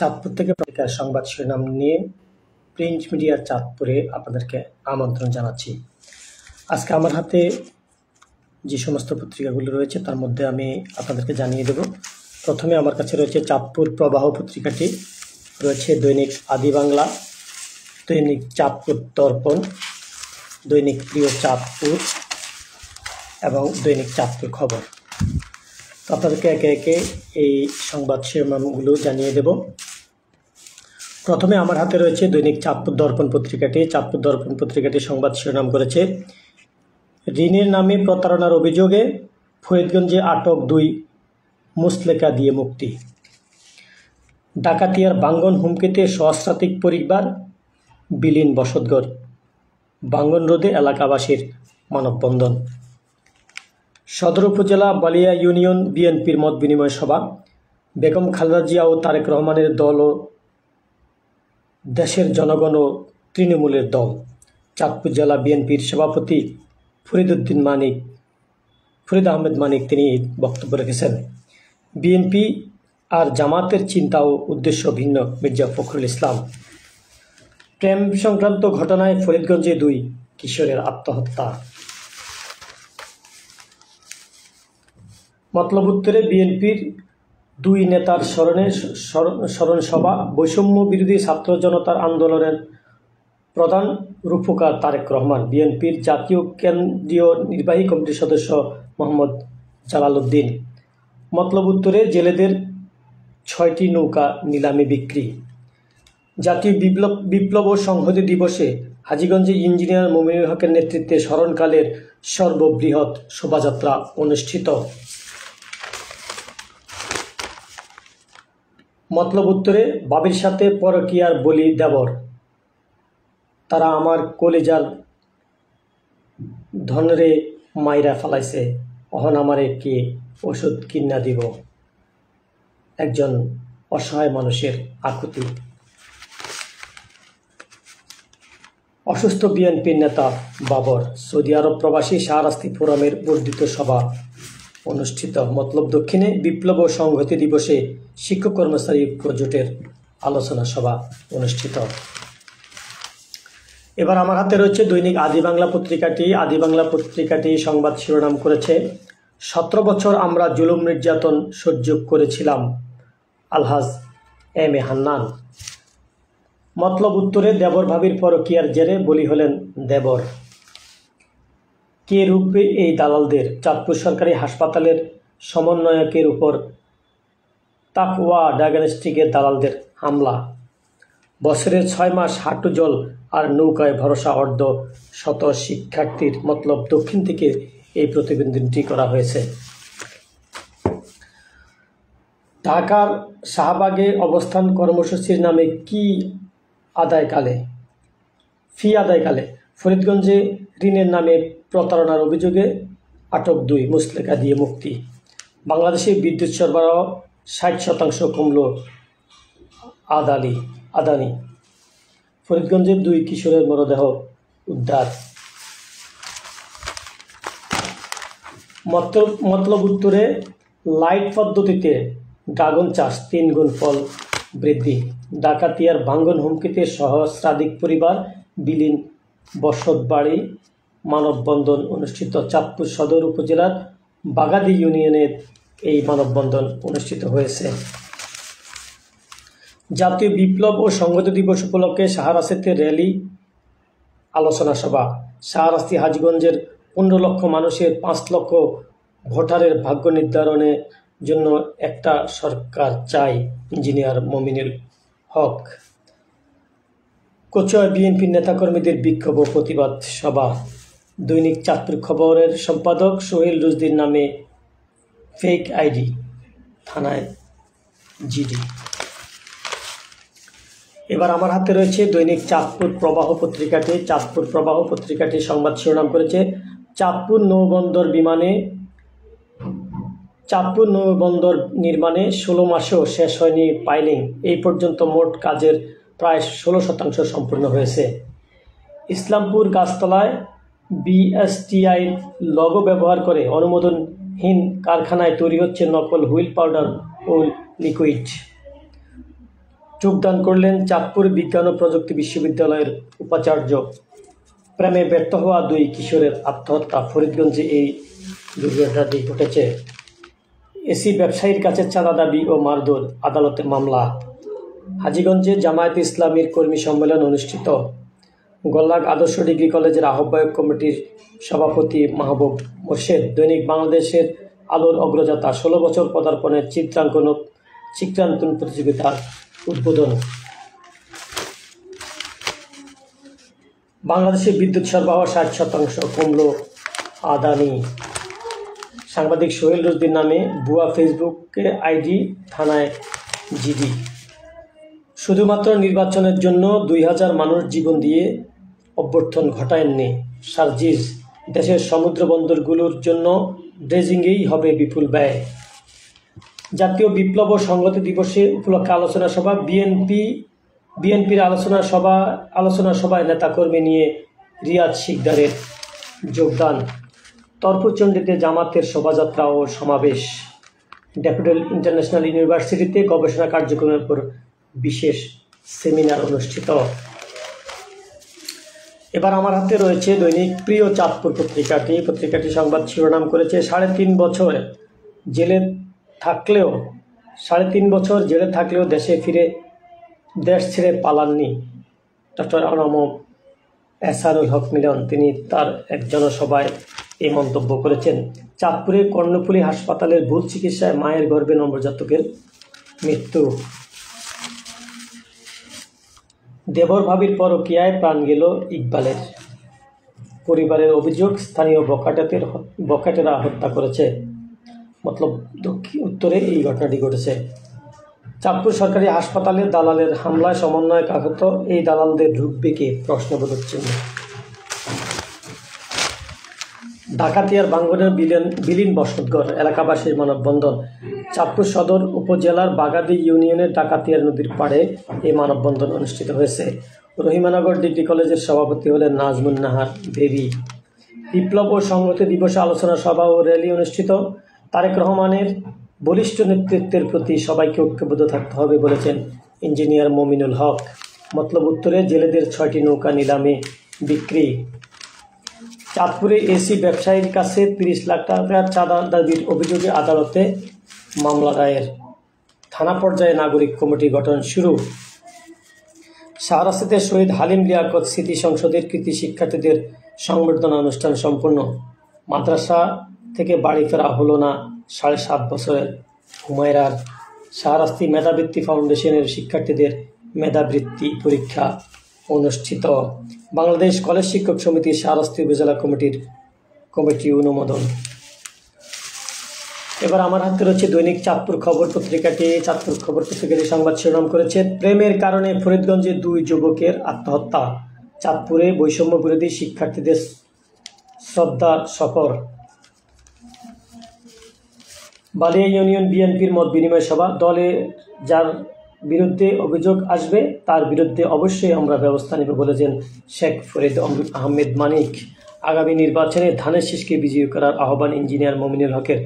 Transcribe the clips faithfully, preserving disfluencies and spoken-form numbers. চাঁদপুর থেকে সংবাদ শিরোনাম নিয়ে প্রিন্ট মিডিয়া চাঁদপুরে আপনাদেরকে আমন্ত্রণ জানাচ্ছি। আজকে আমার হাতে যে সমস্ত পত্রিকাগুলো রয়েছে তার মধ্যে আমি আপনাদেরকে জানিয়ে দেব। প্রথমে আমার কাছে রয়েছে চাঁদপুর প্রবাহ পত্রিকাটি, রয়েছে দৈনিক আদি বাংলা, দৈনিক চাঁদপুর দর্পণ, দৈনিক প্রিয় চাঁদপুর এবং দৈনিক চাঁদপুর খবর। তো আপনাদেরকে একে একে এই সংবাদ শিরোনামগুলো জানিয়ে দেব। প্রথমে আমার হাতে রয়েছে দৈনিক চাঁদপুর দর্পণ পত্রিকাটি। চাঁদপুর দর্পণ পত্রিকাটি সংবাদ শিরোনাম করেছে ঋণের নামে প্রতারণার অভিযোগে ফরিদগঞ্জে আটক দুই মুসলেকা দিয়ে মুক্তি। ডাকাতিয়ার বাঙ্গন হুমকিতে সহস্রাধিক পরিবার বিলীন বসতঘর, বাঙ্গন রোধে এলাকাবাসীর মানববন্ধন। সদর উপজেলা বালিয়া ইউনিয়ন বিএনপির মত বিনিময় সভা। বেগম খালেদা জিয়া ও তারেক রহমানের দল ও দেশের জনগণ ও তৃণমূলের দল। চাঁদপুর জেলা বিএনপির সভাপতি ফরিদ মানিক ফরিদ আহমেদ মানিক তিনি বক্তব্য রেখেছেন। বিএনপি আর জামাতের চিন্তা ও উদ্দেশ্য ভিন্ন, মির্জা ফখরুল ইসলাম। প্রেম সংক্রান্ত ঘটনায় ফরিদগঞ্জে দুই কিশোরের আত্মহত্যা। মতলব উত্তরে বিএনপির দুই নেতার স্মরণে স্মরণ সভা। বৈষম্য বিরোধী ছাত্র জনতার আন্দোলনের প্রধান রূপকার তারেক রহমান। বিএনপির জাতীয় কেন্দ্রীয় নির্বাহী কমিটির সদস্য মোহাম্মদ জালাল উদ্দিন। মতলব উত্তরে জেলেদের ছয়টি নৌকা নিলামে বিক্রি। জাতীয় বিপ্লব বিপ্লব ও সংহতি দিবসে হাজীগঞ্জে ইঞ্জিনিয়ার মমিনুল হকের নেতৃত্বে স্মরণকালের সর্ববৃহৎ শোভাযাত্রা অনুষ্ঠিত। মতলব উত্তরে বাবির সাথে পরকীয়ার বলি দেবর, তারা আমার কলেজার ধনরে মাইরা ফেলাইছে, অহন আমারে কে ওষুধ কিনা দিব, একজন অসহায় মানুষের আকুতি। অসুস্থ বিএনপি নেতা বাবর। সৌদি আরব প্রবাসী শাহরাস্তি ফোরামের বর্ধিত সভা অনুষ্ঠিত। মতলব দক্ষিণে বিপ্লব ও সংহতি দিবসে শিক্ষক কর্মচারী প্রজোটের আলোচনা সভা অনুষ্ঠিত। এবার আমার হাতে রয়েছে দৈনিক আদি বাংলা পত্রিকাটি। আদি বাংলা পত্রিকাটি সংবাদ শিরোনাম করেছে সতেরো বছর আমরা জুলুম নির্যাতন সহ্য করেছিলাম, আলহাজ এম এ হান্নান। মতলব উত্তরে দেবর ভাবির পরকীয়ার জেরে বলি হলেন দেবর, কে রুখবে এই দালালদের। চাঁদপুর সরকারি হাসপাতালের সমন্বয়কের উপর তাকওয়া ডায়াগনস্টিকের দালালদের হামলা। বছরের ছয় মাস হাঁটু জল আর নৌকায় ভরসা অর্ধ শত শিক্ষার্থীর। মতলব দক্ষিণ থেকে এই প্রতিবেদনটি করা হয়েছে। ঢাকার শাহবাগে অবস্থান কর্মসূচির নামে কি আদায়কালে ফি আদায়কালে ফরিদগঞ্জে ঋণের নামে প্রতারণার অভিযোগে আটক দুই মুসলেকা দিয়ে মুক্তি। বাংলাদেশে বিদ্যুৎ সরবরাহ ষাট শতাংশ কমল, আদানি আদানি ফরিদগঞ্জের দুই কিশোরের মরদেহ উদ্ধার। মতলব উত্তরে লাইট পদ্ধতিতে ড্রাগন চাষ তিন গুণ ফল বৃদ্ধি। ডাকাতিয়ার ভাঙ্গন হুমকিতে সহস্রাধিক পরিবার বিলীন বসত বাড়ি, মানববন্ধন অনুষ্ঠিত। চাঁদপুর সদর উপজেলার বাগাদি ইউনিয়নের এই মানববন্ধন অনুষ্ঠিত হয়েছে। জাতীয় বিপ্লব ও সংহতি দিবস উপলক্ষে শাহরাস্তিতে র্যালি আলোচনা সভা। শাহরাস্তি হাজীগঞ্জের পনেরো লক্ষ মানুষের পাঁচ লক্ষ ভোটারের ভাগ্য নির্ধারণের জন্য একটা সরকার চাই, ইঞ্জিনিয়ার মমিনুল হক। কোচয় বিএনপি নেতাকর্মীদের বিক্ষোভ ও প্রতিবাদ সভা। দৈনিক চাঁদপুর খবরের সম্পাদক সোহেল রুজদিন নামে ফেক আইডি, থানায় জিডি। এবার আমার হাতে রয়েছে দৈনিক চাঁদপুর প্রবাহ পত্রিকাটি। চাঁদপুর প্রবাহ পত্রিকাটি সংবাদ শিরোনাম করেছে চাঁদপুর নৌবন্দর বিমানে চাঁদপুর নৌবন্দর নির্মাণে ষোলো মাসেও শেষ হয়নি পাইলিং। এই পর্যন্ত মোট কাজের প্রায় ষোলো শতাংশ সম্পূর্ণ হয়েছে। ইসলামপুর গাছতলায় বিএসটিআই লগো ব্যবহার করে অনুমোদনহীন কারখানায় তৈরি হচ্ছে নকল হুইল পাউডার ও লিকুইড। যোগদান করলেন চাঁদপুর বিজ্ঞান ও প্রযুক্তি বিশ্ববিদ্যালয়ের উপাচার্য। প্রেমে ব্যর্থ হওয়া দুই কিশোরের আত্মহত্যা, ফরিদগঞ্জে এই দুর্ঘটনাটি ঘটেছে। এসি ব্যবসায়ীর কাছে চাঁদা দাবি ও মারধর, আদালতে মামলা। হাজীগঞ্জে জামায়াতে ইসলামীর কর্মী সম্মেলন অনুষ্ঠিত। গোল্লাগ আদর্শ ডিগ্রি কলেজের আহ্বায়ক কমিটির সভাপতি মাহবুব মোর্শেদ দৈনিক বাংলাদেশের আলোর অগ্রযাত্রা, ষোলো বছর পদার্পণের চিত্রাঙ্কন চিত্রাঙ্কন প্রতিযোগিতার উদ্বোধন। বাংলাদেশে বিদ্যুৎ সরবরাহ ষাট শতাংশ কমল, আদানি। সাংবাদিক সোহেল রুজদিন নামে ভুয়া ফেসবুকে আইডি, থানায় জিডি। শুধুমাত্র নির্বাচনের জন্য দুই হাজার মানুষ জীবন দিয়ে অভ্যর্থন ঘটায়নি সার্জিস, দেশের সমুদ্র বন্দরগুলোর জন্য ড্রেজিংয়েই হবে বিপুল ব্যয়। জাতীয় বিপ্লব ও সংহতি দিবসে উপলক্ষে আলোচনা সভা, বিএনপি বিএনপির আলোচনা সভা আলোচনা সভায় নেতাকর্মী নিয়ে রিয়াদ শিকদারের যোগদান। তর্পচণ্ডীতে জামাতের শোভাযাত্রা ও সমাবেশ। ড্যাফোডিল ইন্টারন্যাশনাল ইউনিভার্সিটিতে গবেষণা কার্যক্রমের উপর বিশেষ সেমিনার অনুষ্ঠিত। এবার আমার হাতে রয়েছে দৈনিক প্রিয় চাঁদপুর পত্রিকাটি। পত্রিকাটি সংবাদ শিরোনাম করেছে, সাড়ে তিন বছর জেলে থাকলেও সাড়ে তিন বছর জেলে থাকলেও দেশে ফিরে দেশ ছেড়ে পালাননি ডক্টর অরমান আহসানুল হক মিলন। তিনি তার এক জনসভায় এই মন্তব্য করেছেন। চাঁদপুরে কর্ণফুলী হাসপাতালের ভুল চিকিৎসায় মায়ের গর্ভে নবজাতকের মৃত্যু। দেবর ভাবির পরকীয়ায় প্রাণ গেল ইকবালের। পরিবারের অভিযোগ, স্থানীয় বখাটেদের বখাটেরা হত্যা করেছে। মতলব দক্ষিণ উত্তরে এই ঘটনাটি ঘটেছে। চাঁদপুর সরকারি হাসপাতালে দালালের হামলায় সমন্বয়ক আহত, এই দালালদের ঢুকবে কে, প্রশ্নবোধক চিহ্ন। ডাকাতিয়ার বাঙ্গনের বিলীন বিলীন বসতঘর, এলাকাবাসীর মানববন্ধন। চাঁদপুর সদর উপজেলার বাগাদি ইউনিয়নের ডাকাতিয়ার নদীর পাড়ে এই মানববন্ধন অনুষ্ঠিত হয়েছে। রহিমানগর ডিগ্রি কলেজের সভাপতি হলেন নাজমুন নাহার বেবী। বিপ্লব ও সংহতি দিবসে আলোচনা সভা ও র্যালি অনুষ্ঠিত। তারেক রহমানের বলিষ্ঠ নেতৃত্বের প্রতি সবাইকে ঐক্যবদ্ধ থাকতে হবে বলেছেন ইঞ্জিনিয়ার মমিনুল হক। মতলব উত্তরে জেলেদের ছয়টি নৌকা নিলামে বিক্রি। চাঁদপুরে এসি ব্যবসায়ীর কাছে তিরিশ লাখ টাকা চাঁদা দাবির অভিযোগে আদালতে মামলা দায়ের। থানা পর্যায়ে নাগরিক কমিটি গঠন শুরু। শাহরাস্তিতে শহীদ হালিম লিয়াকত সিটি সংসদের কৃতি শিক্ষার্থীদের সংবর্ধনা অনুষ্ঠান সম্পন্ন। মাদ্রাসা থেকে বাড়ি ফেরা হলো না সাড়ে সাত বছরের হুমায়রার। শাহরাস্তি মেধাবৃত্তি ফাউন্ডেশনের শিক্ষার্থীদের মেধাবৃত্তি পরীক্ষা অনুষ্ঠিত। বাংলাদেশ কলেজ শিক্ষক সমিতি শাহরাস্তি উপজেলা কমিটির কমিটি অনুমোদন। এবার আমার হাতে রয়েছে দৈনিক চাঁদপুর খবর পত্রিকাটি। চাঁদপুর খবর পত্রিকাটি সংবাদ শিরোনাম করেছে, প্রেমের কারণে ফরিদগঞ্জে দুই যুবকের আত্মহত্যা। চাঁদপুরে বৈষম্য বিরোধী শিক্ষার্থীদের শ্রদ্ধা সফর। বালিয়া ইউনিয়ন বিএনপির মত বিনিময় সভা। দলে যার বিরুদ্ধে অভিযোগ আসবে তার বিরুদ্ধে অবশ্যই আমরা ব্যবস্থা নেব বলেছেন শেখ ফরিদ আহমেদ মানিক। আগামী নির্বাচনে ধানের শীষকে বিজয়ী করার আহ্বান ইঞ্জিনিয়ার মমিনুল হকের।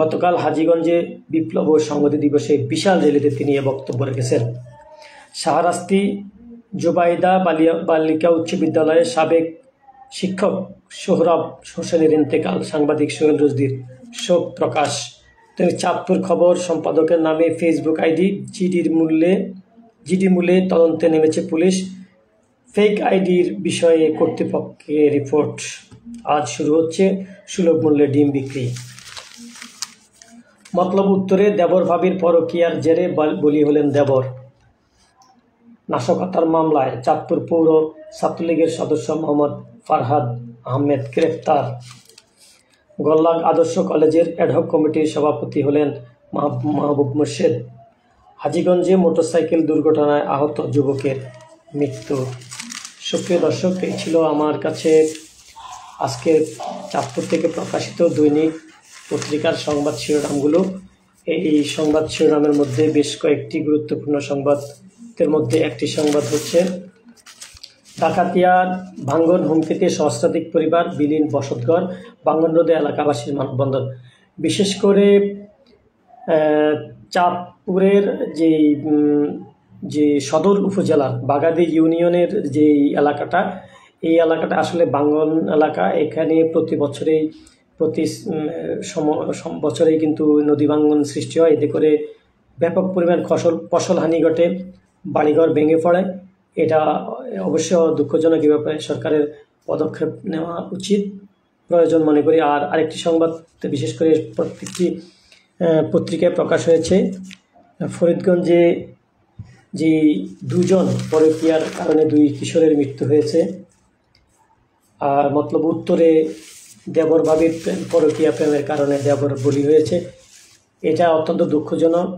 গতকাল হাজীগঞ্জে বিপ্লব ও সংহতি দিবসে বিশাল র্যালিতে তিনি এ বক্তব্য রেখেছেন। শাহরাস্তি জুবাইদা বালিয়া বালিকা উচ্চ বিদ্যালয়ের সাবেক শিক্ষক সোহরাব হোসেনের ইন্তেকাল। সাংবাদিক সোহেল রুজদির শোক প্রকাশ। তিনি চাঁদপুর খবর সম্পাদকের নামে ফেসবুক আইডি, জিডির মূল্যে জিডি মূল্যে তদন্তে নেমেছে পুলিশ। ফেক আইডির বিষয়ে কর্তৃপক্ষের রিপোর্ট। আজ শুরু হচ্ছে সুলভ মূল্যে ডিম বিক্রি। মতলব উত্তরে দেবর ভাবির পরকীয়ার জেরে বলি হলেন দেবর। নাশকতার মামলায় চাঁদপুর পৌর ছাত্রলীগের সদস্য মোহাম্মদ ফারহাদ আহমেদ গ্রেফতার। গোল্লাগ আদর্শ কলেজের অ্যাডহক কমিটির সভাপতি হলেন মাহবুব মোর্শেদ। হাজীগঞ্জে মোটরসাইকেল দুর্ঘটনায় আহত যুবকের মৃত্যু। সুপ্রিয় দর্শক, এই ছিল আমার কাছে আজকের চাঁদপুর থেকে প্রকাশিত দৈনিক পত্রিকার সংবাদ শিরোনামগুলো। এই সংবাদ শিরোনামের মধ্যে বেশ কয়েকটি গুরুত্বপূর্ণ সংবাদের মধ্যে একটি সংবাদ হচ্ছে, ডাকাতিয়ার ভাঙ্গন হুমকিতে সহস্রাধিক পরিবার বিলীন বসতঘর। ভাঙ্গন রোধে এলাকাবাসীর মানববন্ধন। বিশেষ করে চাঁদপুরের যেই যে সদর উপজেলার বাগাদি ইউনিয়নের যে এলাকাটা, এই এলাকাটা আসলে বাঙ্গন এলাকা। এখানে প্রতি বছরেই প্রতি সম বছরেই কিন্তু নদী ভাঙ্গন সৃষ্টি হয়, এতে করে ব্যাপক পরিমাণ ফসল ফসলহানি ঘটে, বাড়িঘর ভেঙে পড়ে। এটা অবশ্য দুঃখজনক, এ ব্যাপারে সরকারের পদক্ষেপ নেওয়া উচিত প্রয়োজন মনে করি। আর আরেকটি সংবাদ বিশেষ করে প্রত্যেকটি পত্রিকায় প্রকাশ হয়েছে, ফরিদগঞ্জে যে দুজন পরকীয়ার কারণে দুই কিশোরের মৃত্যু হয়েছে। আর মতলব উত্তরে দেবর ভাবির পরকীয়া প্রেমের কারণে দেবর বলি হয়েছে। এটা অত্যন্ত দুঃখজনক,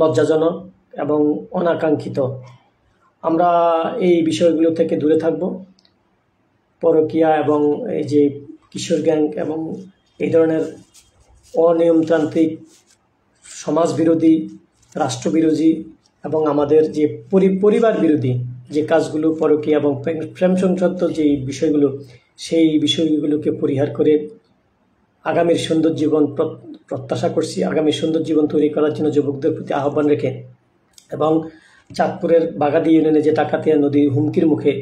লজ্জাজনক এবং অনাকাঙ্ক্ষিত। আমরা এই বিষয়গুলো থেকে দূরে থাকব। পরকীয়া এবং এই যে কিশোর গ্যাং এবং এই ধরনের অনিয়মতান্ত্রিক, সমাজ বিরোধী, রাষ্ট্রবিরোধী এবং আমাদের যে পরিবার বিরোধী যে কাজগুলো, পরকীয়া এবং প্রেম সংক্রান্ত যে বিষয়গুলো, সেই বিষয়গুলোকে পরিহার করে আগামীর সুন্দর জীবন প্রত্যাশা করছি। আগামী সুন্দর জীবন তৈরি করার জন্য যুবকদের প্রতি আহ্বান রেখে এবং চাঁদপুরের বাগাদি ইউনিয়নে যে টাকাতিয়া নদী হুমকির মুখে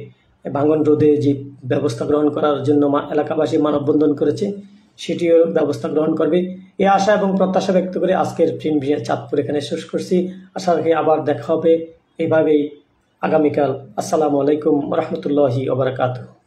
ভাঙন রোধে যে ব্যবস্থা গ্রহণ করার জন্য এলাকাবাসী মানববন্ধন করেছে, সেটিও ব্যবস্থা গ্রহণ করবে, এ আশা এবং প্রত্যাশা ব্যক্ত করে আজকের প্রিন্ট ভিডিও চাঁদপুর এখানে শেষ করছি। আশা রাখি আবার দেখা হবে এভাবেই আগামীকাল। আসসালামু আলাইকুম রহমতুল্লাহি ওয়া বারাকাতুহু।